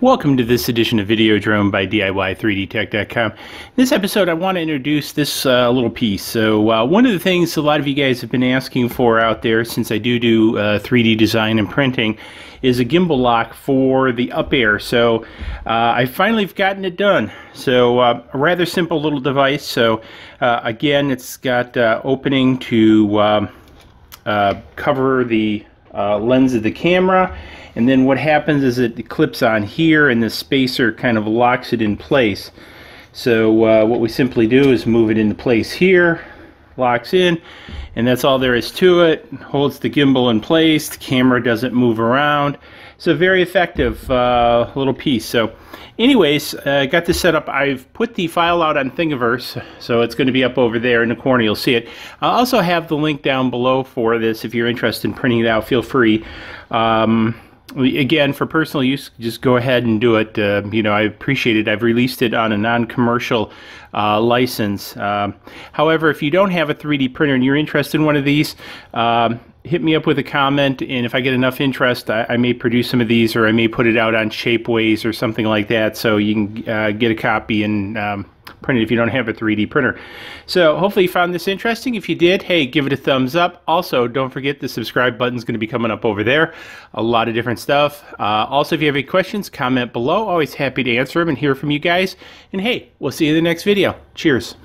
Welcome to this edition of Videodrome by DIY3Dtech.com. In this episode I want to introduce this little piece. So one of the things a lot of you guys have been asking for out there, since I do 3D design and printing, is a gimbal lock for the UPAir. So I finally have gotten it done. So a rather simple little device. So again, it's got opening to cover the lens of the camera, and then what happens is it clips on here and the spacer kind of locks it in place. So what we simply do is move it into place here, locks in, and that's all there is to it. Holds the gimbal in place, the camera doesn't move around. So very effective little piece. So anyways, I got this set up. I've put the file out on Thingiverse, so it's going to be up over there in the corner. You'll see it. I'll also have the link down below for this. If you're interested in printing it out, feel free. Again, for personal use, just go ahead and do it. You know, I appreciate it. I've released it on a non-commercial license. However, if you don't have a 3D printer and you're interested in one of these, hit me up with a comment, and if I get enough interest, I may produce some of these, or I may put it out on Shapeways or something like that, so you can get a copy and print it if you don't have a 3D printer. So hopefully you found this interesting. If you did, hey, give it a thumbs up. Also, don't forget the subscribe button's going to be coming up over there. A lot of different stuff. Also, if you have any questions, comment below. Always happy to answer them and hear from you guys. And hey, we'll see you in the next video. Cheers.